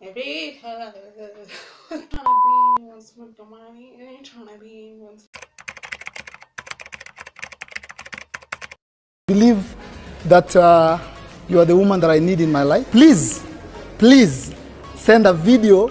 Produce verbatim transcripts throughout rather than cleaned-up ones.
Because I'm trying to be in one's money. I ain't trying to be in one's. Believe that uh, you are the woman that I need in my life. Please, please send a video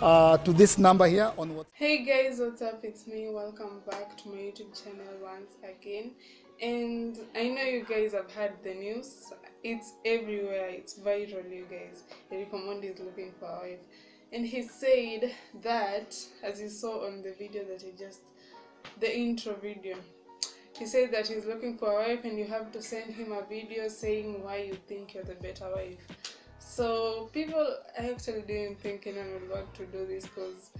uh, to this number here on WhatsApp. Hey guys, what's up? It's me. Welcome back to my YouTube channel once again. And I know you guys have heard the news. It's everywhere. It's viral, you guys. Eric Omondi is looking for a wife. And he said that, as you saw on the video that he just, the intro video, he said that he's looking for a wife and you have to send him a video saying why you think you're the better wife. So people, I actually didn't think anyone would want to do this because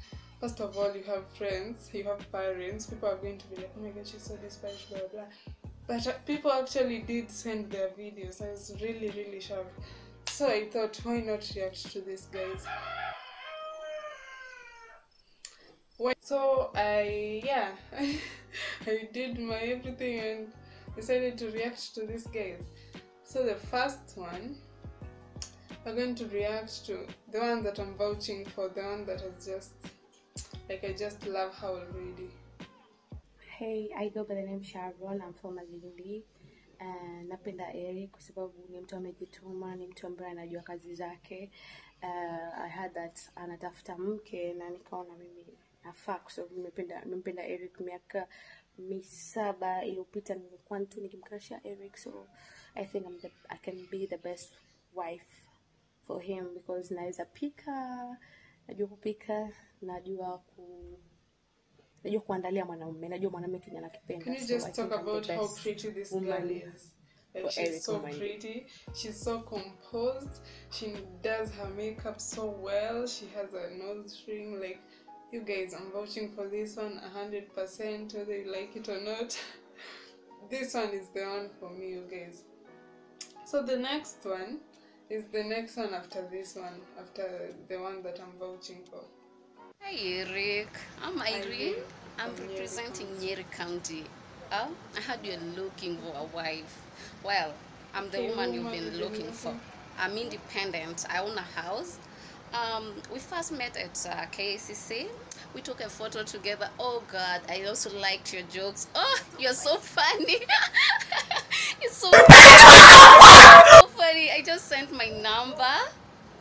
first of all, you have friends, you have parents, people are going to be like, oh my God, she's so despised, blah, blah. But people actually did send their videos. I was really, really shocked. So I thought, why not react to this, guys? So I, yeah, I did my everything and decided to react to these guys. So the first one, we're going to react to the one that I'm vouching for, the one that has just, like, I just love her already. Hey, I go by the name Sharon. I'm from Malindi. Uh, napenda Eric kwa sababu ni mtu amejituma, ni mtu ambaye anajua kazi zake. Uh, I heard that anatafuta mke na nikaona mimi nafaa kwa sababu nimependa nimependa Eric miaka misaba iliyopita nilikuwa tu nikimcrushia Eric, so I think I'm the, I can be the best wife for him because naweza pika, najua kupika, najua ku Can you just talk about how pretty this girl is? Like, she's so pretty, she's so composed, she does her makeup so well, she has a nose ring. Like, you guys, I'm vouching for this one one hundred percent, whether you like it or not. This one is the one for me, you guys. So the next one is the next one after this one, after the one that I'm vouching for. Hi Eric, I'm Irene. I'm representing Nyeri County. Uh, I heard you're looking for a wife. Well, I'm the woman you've been looking for. I'm independent. I own a house. Um, we first met at uh, K A C C. We took a photo together. Oh God, I also liked your jokes. Oh, you're so funny. You're so funny. So funny. I just sent my number.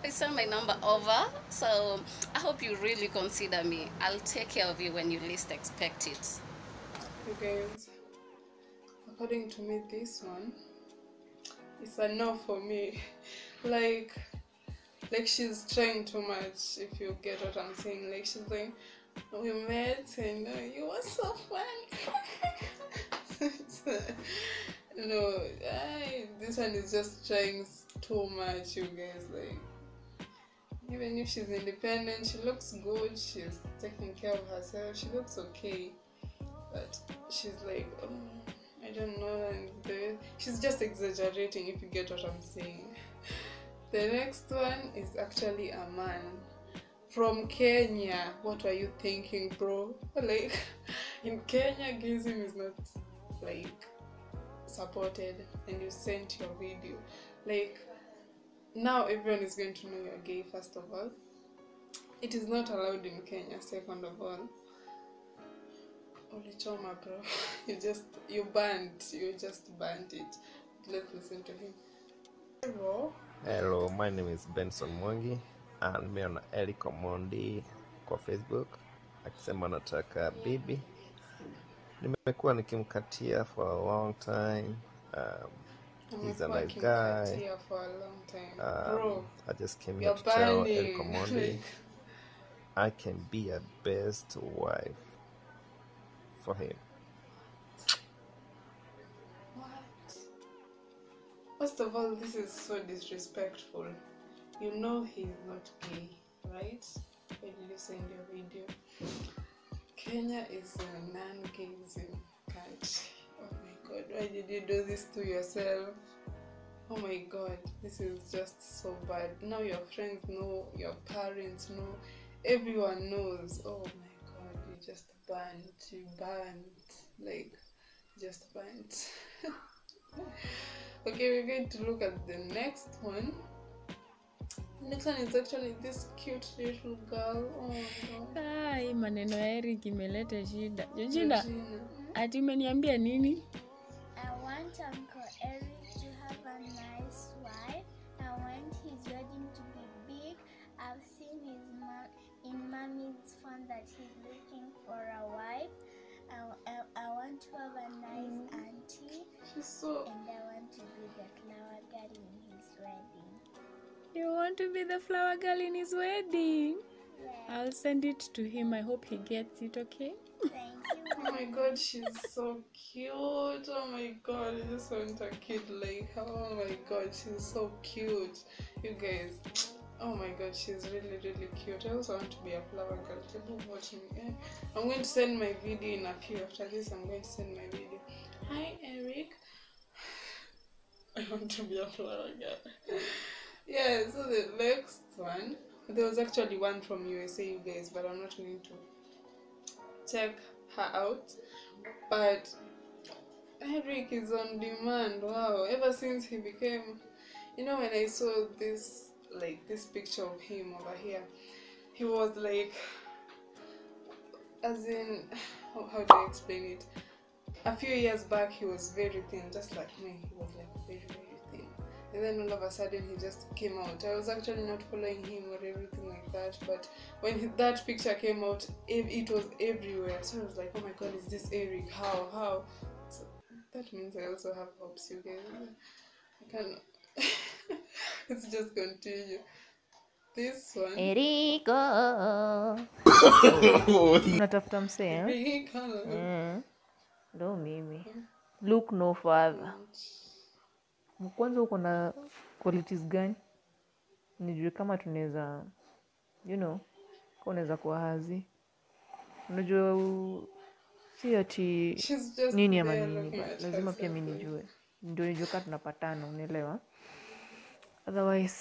I sent my number over, so I hope you really consider me. I'll take care of you when you least expect it. You guys, according to me, this one is a no for me. Like, like she's trying too much, if you get what I'm saying. Like, she's like, we met and uh, you were so fun. No, I, this one is just trying too much, you guys. Like, even if she's independent, she looks good, she's taking care of herself, she looks okay, but she's like, oh, I don't know, and the, she's just exaggerating, if you get what I'm saying. The next one is actually a man from Kenya. What were you thinking, bro? Like, in Kenya, gayism is not, like, supported, and you sent your video. Like, now everyone is going to know you're gay, first of all. It is not allowed in Kenya, second of all. Ulichoma, bro. You just, you banned, you just banned it. Let's listen to him. Hello. Hello, my name is Benson Mwangi, and me on Eric Omondi kwa Facebook. Akisema nataka baby. Nimekuwa nikimkatia for a long time. Um, He's a nice guy. For a long time. Um, Bro, I just came here to tell Eric Omondi I can be a best wife for him. What? First of all, this is so disrespectful. You know he's not gay, right? Where did you send your video? Kenya is a non-gayism country. God, why did you do this to yourself? Oh my God, this is just so bad. Now your friends know, your parents know, everyone knows. Oh my God, you just banned, you banned, like, just banned. Okay, we're going to look at the next one. Next one is actually this cute little girl. Oh my God. Hi, maneno ya Eric imeleta shida. Georgina, ati umeniambia nini? I want Uncle Eric to have a nice wife. I want his wedding to be big. I've seen his mom in mommy's phone that he's looking for a wife. I, I, I want to have a nice mm. auntie. She's so... And I want to be the flower girl in his wedding. You want to be the flower girl in his wedding? Yeah. I'll send it to him. I hope he gets it, okay? Thank you. Oh my God, she's so cute. Oh my God, I just want a kid like her. Oh my God, she's so cute. You guys, oh my God, she's really, really cute. I also want to be a flower girl. People watching. I'm going to send my video in a few. After this, I'm going to send my video. Hi, Eric. I want to be a flower girl. Yeah, so the next one, there was actually one from U S A, you guys, but I'm not going to check her out. But Eric is on demand. Wow, ever since he became, you know, when I saw this, like this picture of him over here, he was like, as in, how do I explain it? A few years back, he was very thin, just like me. He was like very, very. And then all of a sudden he just came out. I was actually not following him or everything like that, but when he, that picture came out, it was everywhere. So I was like, oh my God, is this Eric? How? How? So that means I also have hopes, you guys. I can... Let's just continue. This one. Erico. Not after I'm saying. Erico. Mm. No, Mimi. Look no further. Mkwanza uko na qualities gani? Nijue kama tunaweza, you know, unaweza kuwa hazi. Unajua si ati nini ama nini, lazima pia mimi nijue. Ndio nijue kama tunapatana, unielewa? Otherwise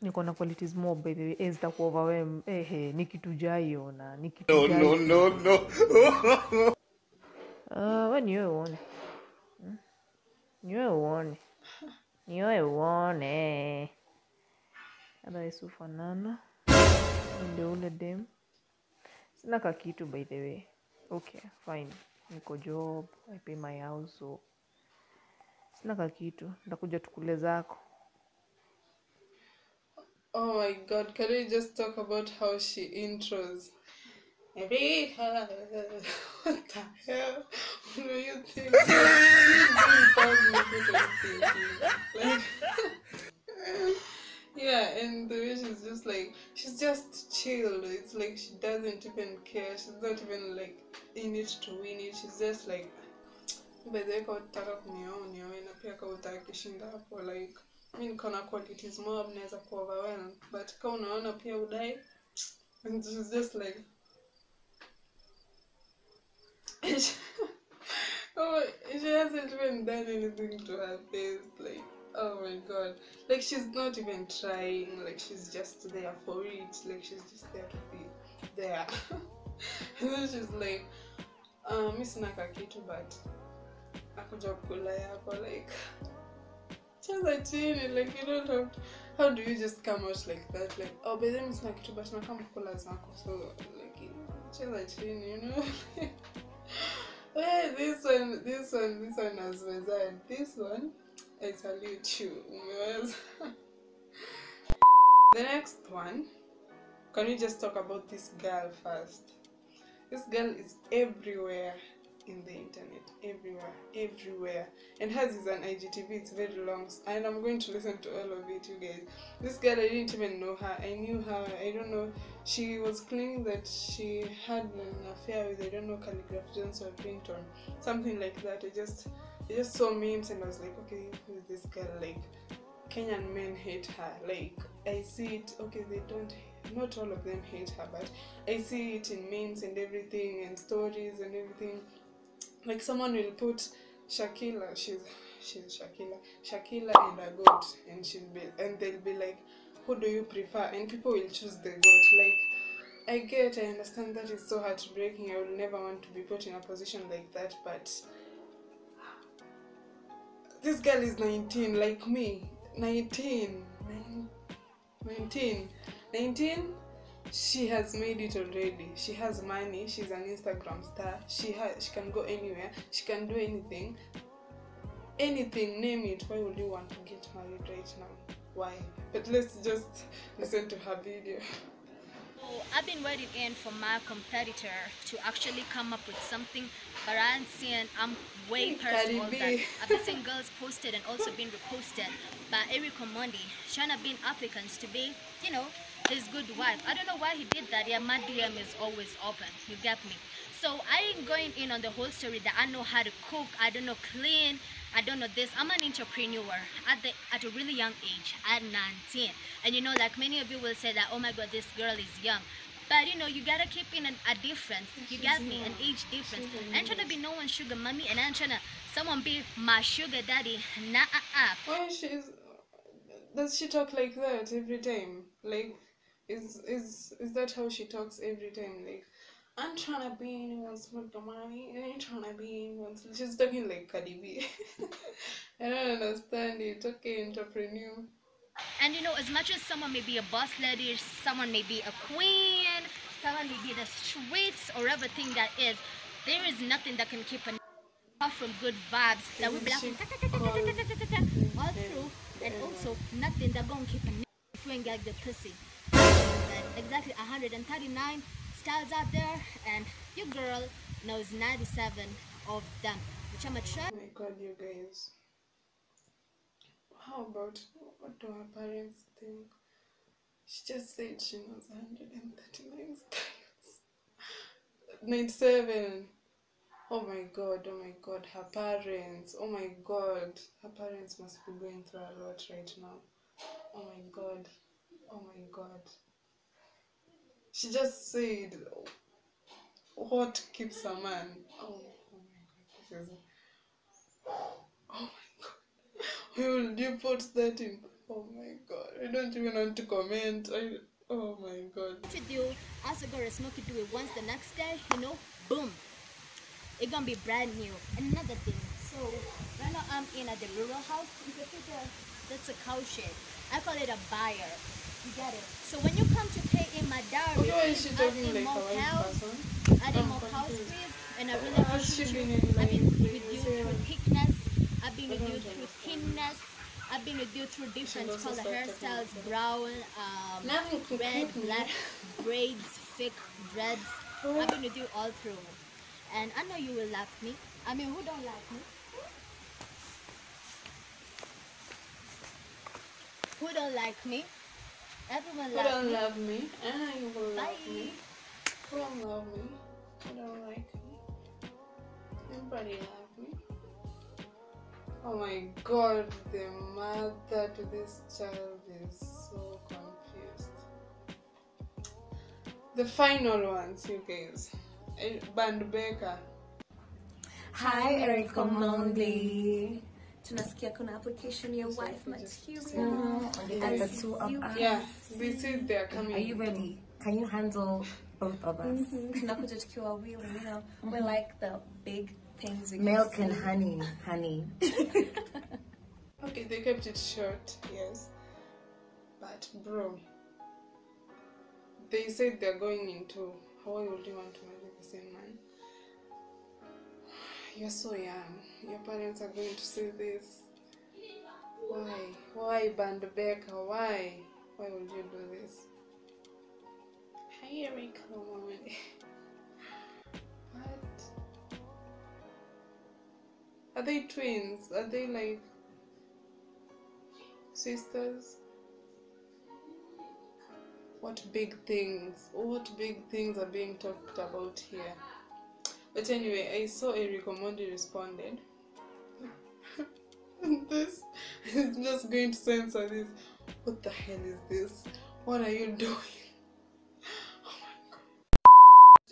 niko na qualities more by the way, is that overwhelm. Eh he, ni kitu jayo na ni kitu jayo. No no no. Ah, uh, when you want. Niwe uone. Niwe uone. Hada Yesu fanana. Nde ule dem. Sina kakitu by the way. Okay, fine. Niko job. I pay my house. So. Sina kakitu. Ndakuja tukule zako. Oh my God. Can we just talk about how she intros? Erika, what the hell? What do you think? What do you think? Yeah, and the way she's just like, she's just chilled. It's like she doesn't even care. She's not even like in it to win it. She's just like, like, I mean, kana qualities more mnaweza kuoverwhelm, but kama unaona pia udai, and she's just like. Oh, she hasn't even done anything to her face, like, oh my God, like she's not even trying, like she's just there for it, like she's just there to be there. And then she's like, um, miss nakakitu, but akuja kula yako, like, chaza chini, like you don't have to, how do you just come out like that, like, oh, but then miss nakakitu, but nakamu kula zako, so, like, chaza chini, you know. Hey, this one, this one, this one has resigned. This one, I salute you. The next one, can we just talk about this girl first? This girl is everywhere in the internet, everywhere, everywhere. And hers is an I G T V, it's very long, and I'm going to listen to all of it, you guys. This girl, I didn't even know her, I knew her, I don't know. She was claiming that she had an affair with, I don't know, Calligraph Jones or Clinton, something like that. I just, I just saw memes and I was like, okay, who is this girl? Like, Kenyan men hate her. Like, I see it. Okay, they don't. Not all of them hate her, but I see it in memes and everything, and stories and everything. Like someone will put Shakilla. She's, she's Shakilla. Shakilla and a goat, and she'll be, and they'll be like. Who do you prefer? And people will choose the goat. Like, I get, I understand that it's so heartbreaking. I would never want to be put in a position like that, but this girl is nineteen, like me. nineteen. nineteen. nineteen. nineteen, she has made it already. She has money. She's an Instagram star. She has, she can go anywhere. She can do anything. Anything, name it. Why would you want to get married right now? Why? But let's just listen to her video. So I've been waiting in for my competitor to actually come up with something, but I'm seeing I'm way past all that. I've been seeing girls posted and also been reposted by Eric Omondi, trying to be applicants to be, you know, his good wife. I don't know why he did that. Yeah, my D M is always open. You get me? So I'm going in on the whole story that I know how to cook, I don't know clean, I don't know this. I'm an entrepreneur at the at a really young age, at nineteen. And you know, like many of you will say that, oh my God, this girl is young. But you know, you gotta keep in an, a difference. You got me, an age difference. I ain't trying to be no one's sugar mommy, and I ain't trying to someone be my sugar daddy. Nah, ah. Why she's does she talk like that every time? Like, is is is that how she talks every time? Like, I'm trying to be anyone's money, I ain't trying to be anyone's. She's talking like Cardi B. I don't understand it. Okay, entrepreneur. And you know, as much as someone may be a boss lady, someone may be a queen, someone may be the streets or everything that is, there is nothing that can keep an off from good vibes that will be like all through, and also nothing that gonna keep an if you ain't like the pussy. Exactly one hundred thirty-nine. Styles out there, and your girl knows ninety-seven of them, which I'm a try. Oh my God, you guys, how about what do her parents think? She just said she knows one hundred thirty-nine styles. ninety-seven. Oh my God, oh my God, her parents, oh my God, her parents must be going through a lot right now. Oh my God, oh my God. She just said, what keeps a man? Oh, oh my God. Oh my God. Where will you put that in? Oh my God. I don't even want to comment. I, oh my God. What you do, as a girl, a smoke, you do it once the next day, you know, boom. It's going to be brand new. Another thing. So, right now I'm in at the rural house. You can see that that's a cow shed. I call it a buyer. You get it? So when you come to pay in my diary, okay, is she talking like more house, adding more house trees, and I really appreciate you. I've been with you through thickness, I've been with you through thinness, I've been with you through different color hairstyles, brown, um, red, black, braids, thick dreads. I've been with you all through. And I know you will love me. I mean, who don't love me? Who don't like me? Everyone loves me. Who don't love me? Ah, you will love me. Who don't love me? Who don't like me? Everybody love me. Oh my God, the mother to this child is so confused. The final ones, you guys. Band Beca. Hi, Eric Omondi. Tunasikia kuna application your wife material. And the two of us. Yeah, we see they're coming. Are you ready? Can you handle both of us? Mm-hmm. You know, we're like the big things. Milk and honey, honey. Okay, they kept it short, yes. But bro, they said they're going into Hawaii. Would you want to marry the same man? You're so young. Your parents are going to see this. Why? Why, Band Beca? Why? Why would you do this? Hi, Eric. What? Are they twins? Are they like sisters? What big things? What big things are being talked about here? But anyway, I saw Eric Omondi responded. This is just going to censor this. What the hell is this? What are you doing? Oh my God.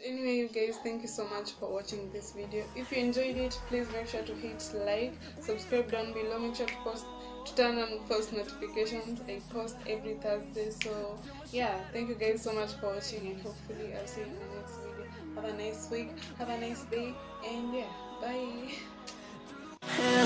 Anyway, you guys, thank you so much for watching this video. If you enjoyed it, please make sure to hit like, subscribe down below, make sure to post to turn on post notifications. I post every Thursday. So yeah, thank you guys so much for watching, and hopefully I'll see you in the next video. Have a nice week, have a nice day, and yeah, bye.